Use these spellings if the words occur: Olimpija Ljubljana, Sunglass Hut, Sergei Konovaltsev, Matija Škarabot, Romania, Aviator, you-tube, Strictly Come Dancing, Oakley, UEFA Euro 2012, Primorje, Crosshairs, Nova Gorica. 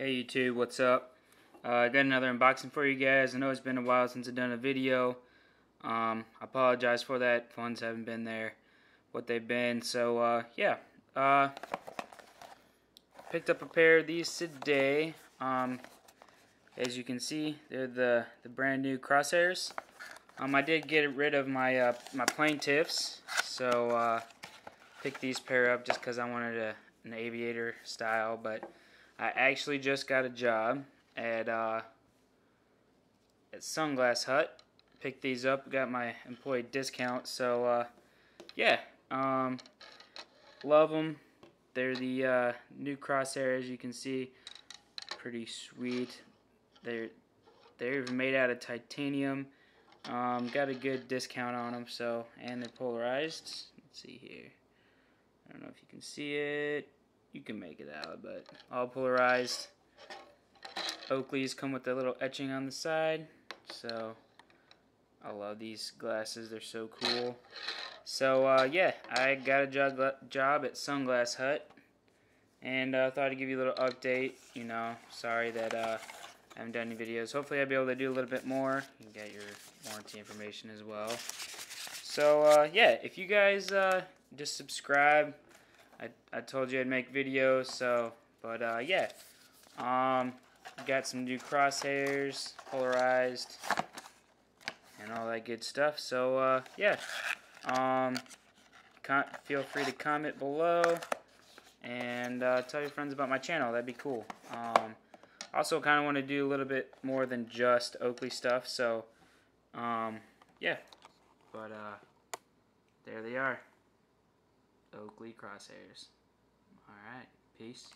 Hey YouTube, what's up? I got another unboxing for you guys. I know it's been a while since I've done a video. I apologize for that. Funds haven't been there, what they've been. So yeah, picked up a pair of these today. As you can see, they're the brand new Crosshairs. I did get rid of my my plaintiffs, so picked these pair up just because I wanted an aviator style, but I actually just got a job at Sunglass Hut. Picked these up, got my employee discount, so yeah, love them. They're the new Crosshair, as you can see, pretty sweet. They're made out of titanium. Got a good discount on them, so, and they're polarized. Let's see here. I don't know if you can see it. You can make it out, but all polarized. Oakleys come with a little etching on the side, so I love these glasses. They're so cool. So yeah, I got a job at Sunglass Hut, and I thought I'd give you a little update. You know, sorry that I haven't done any videos. Hopefully I'll be able to do a little bit more. You can get your warranty information as well. So yeah, if you guys just subscribe. I told you I'd make videos, so, but yeah, got some new Crosshairs, polarized, and all that good stuff. So yeah, feel free to comment below, and tell your friends about my channel. That'd be cool. Also, kind of want to do a little bit more than just Oakley stuff. So yeah, but there they are. Oakley Crosshairs. All right, peace.